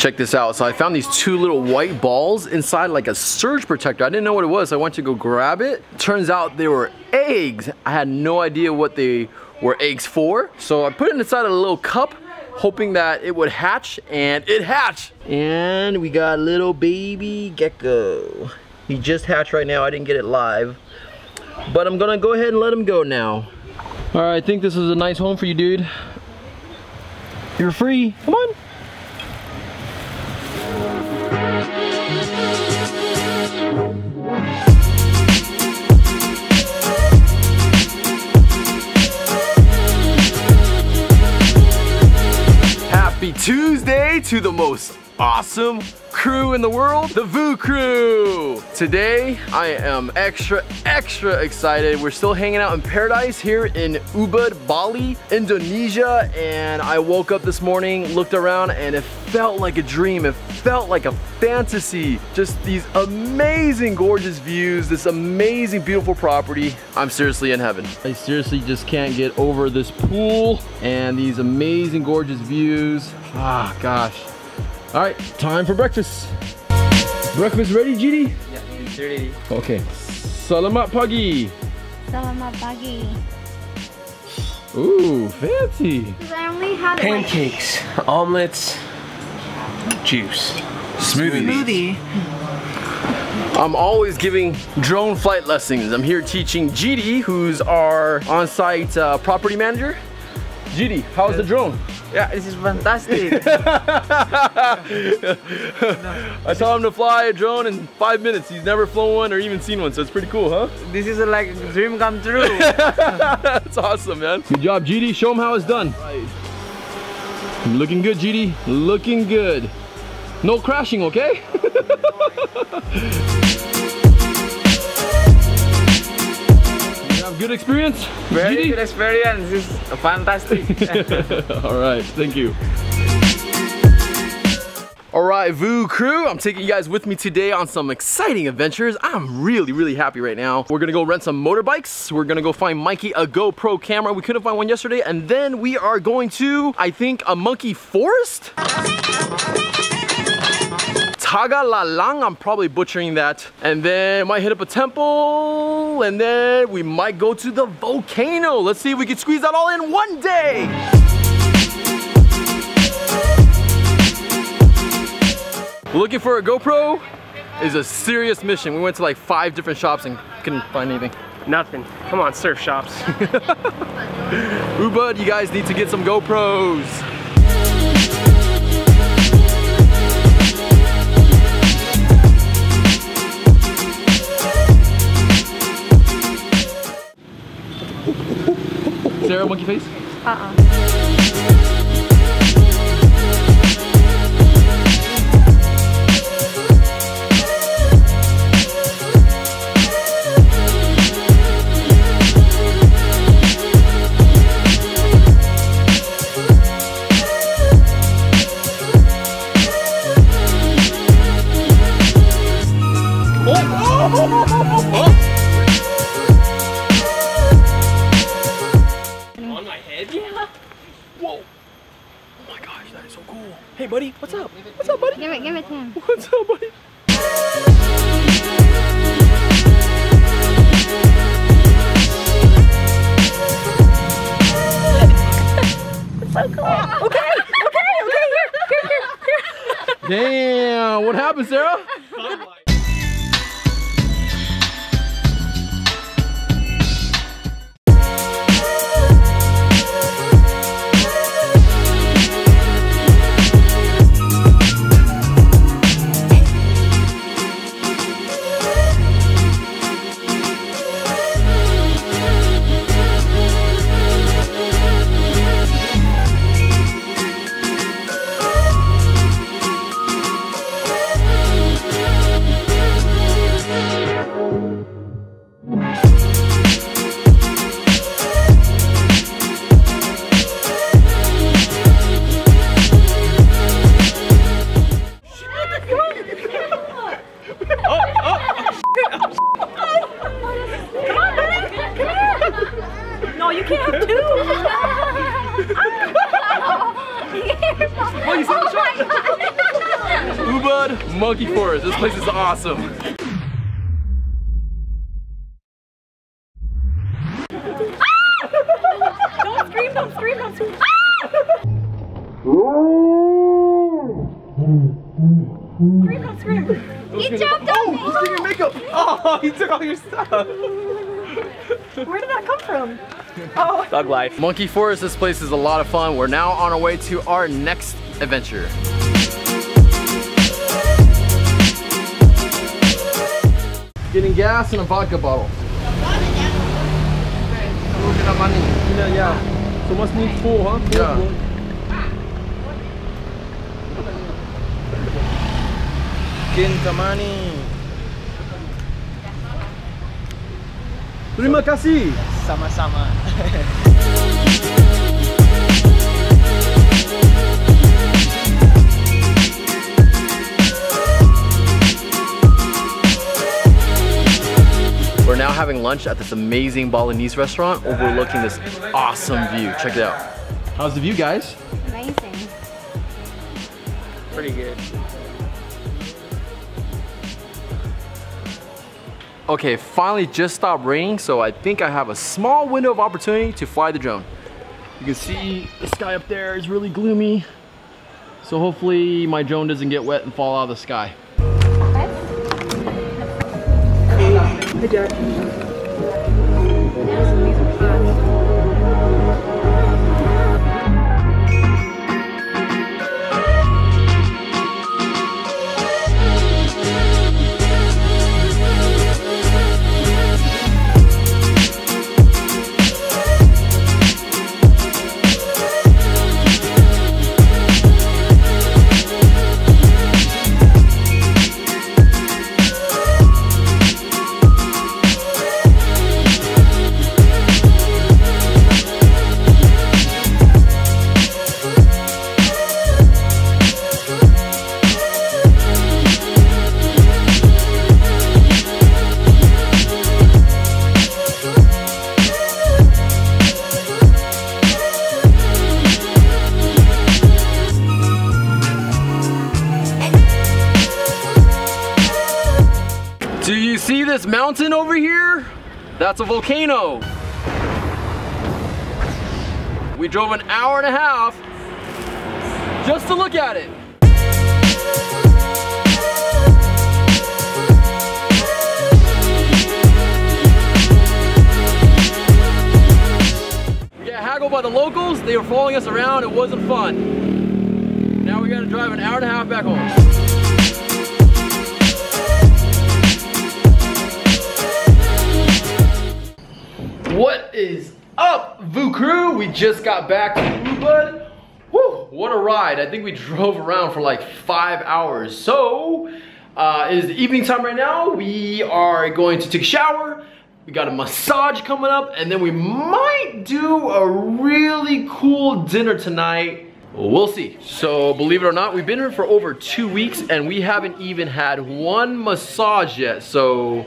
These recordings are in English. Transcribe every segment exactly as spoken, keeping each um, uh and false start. Check this out. So I found these two little white balls inside like a surge protector. I didn't know what it was. So I went to go grab it. Turns out they were eggs. I had no idea what they were eggs for. So I put it inside a little cup, hoping that it would hatch, and it hatched. And we got a little baby gecko. He just hatched right now. I didn't get it live. But I'm gonna go ahead and let him go now. All right, I think this is a nice home for you, dude. You're free. Come on. Happy Tuesday to the most awesome crew in the world, the V U Crew. Today, I am extra, extra excited. We're still hanging out in paradise here in Ubud, Bali, Indonesia, and I woke up this morning, looked around, and it felt like a dream. It felt like a fantasy. Just these amazing, gorgeous views, this amazing, beautiful property. I'm seriously in heaven. I seriously just can't get over this pool and these amazing, gorgeous views. Ah, gosh. All right, time for breakfast. Breakfast ready, Gidi? Yeah, it's ready. Okay. Salamat pagi. Salamat pagi. Ooh, fancy. I only had pancakes, like omelets, juice, smoothie. Smoothie. I'm always giving drone flight lessons. I'm here teaching Gidi, who's our on-site uh, property manager. Gidi, how's the drone? Yeah, this is fantastic. I taught him to fly a drone in five minutes. He's never flown one or even seen one, so it's pretty cool, huh? This is a, like a dream come true. That's awesome, man. Good job, Gidi. Show him how it's done. Right. Looking good, Gidi. Looking good. No crashing, okay? Good experience? Very Gidi? Good experience. It's fantastic. All right, thank you. All right, V U Crew, I'm taking you guys with me today on some exciting adventures. I'm really, really happy right now. We're gonna go rent some motorbikes. We're gonna go find Mikey a GoPro camera. We couldn't find one yesterday. And then we are going to, I think, a monkey forest? Tegalalang, I'm probably butchering that. And then might hit up a temple, and then we might go to the volcano. Let's see if we can squeeze that all in one day. Looking for a GoPro is a serious mission. We went to like five different shops and couldn't find anything. Nothing. Come on, surf shops. Ubud, you guys need to get some GoPros. Is there a monkey face? Uh-uh. Oh! Hey buddy, what's up? What's up buddy? Give it, give it to him. What's up buddy? It's so cool. Okay, okay, okay, here, here, here, here. Damn, what happened, Sarah? Ubud, monkey forest. This place is awesome. Ah! Don't scream, don't scream, don't scream. Ah! Scream, don't scream. He jumped on oh, me. He's doing your makeup. Oh, he took all your stuff. Where did that come from? Oh. Thug life. Monkey forest, this place is a lot of fun. We're now on our way to our next adventure. Getting gas in a vodka bottle. Yeah, yeah. So must need four, huh? Yeah. Kintamani. Terima kasih. Sama sama. We're now having lunch at this amazing Balinese restaurant overlooking this awesome view. Check it out. How's the view, guys? Amazing. Pretty good. Okay, finally just stopped raining, so I think I have a small window of opportunity to fly the drone. You can see the sky up there is really gloomy, so hopefully my drone doesn't get wet and fall out of the sky. Do you see this mountain over here? That's a volcano. We drove an hour and a half just to look at it. We got haggled by the locals. They were following us around. It wasn't fun. Now we gotta drive an hour and a half back home. What is up, V U Crew? We just got back to Ubud. Whew, what a ride. I think we drove around for like five hours. So, uh, it is the evening time right now. We are going to take a shower. We got a massage coming up, and then we might do a really cool dinner tonight. We'll see. So, believe it or not, we've been here for over two weeks, and we haven't even had one massage yet. So,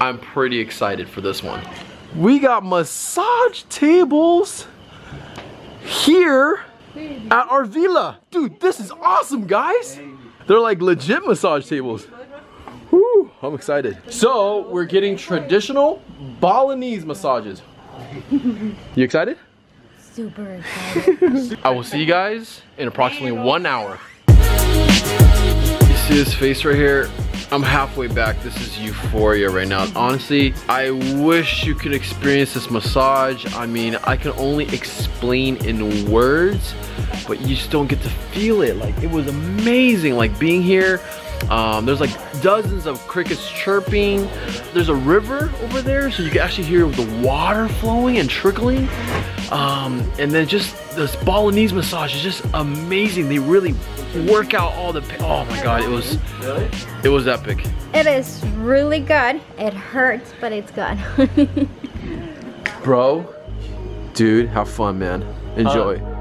I'm pretty excited for this one. We got massage tables here at our villa. Dude, this is awesome, guys. They're like legit massage tables. Woo, I'm excited. So, we're getting traditional Balinese massages. You excited? Super excited. I will see you guys in approximately one hour. You see this face right here? I'm halfway back. This is euphoria right now. Honestly, I wish you could experience this massage. I mean, I can only explain in words, but you just don't get to feel it. Like, it was amazing, like being here. Um, there's like dozens of crickets chirping. There's a river over there, so you can actually hear the water flowing and trickling. Um, and then just this Balinese massage is just amazing. They really work out all the, oh my God, it was, it was epic. It is really good. It hurts, but it's good. Bro, dude, have fun, man. Enjoy. Uh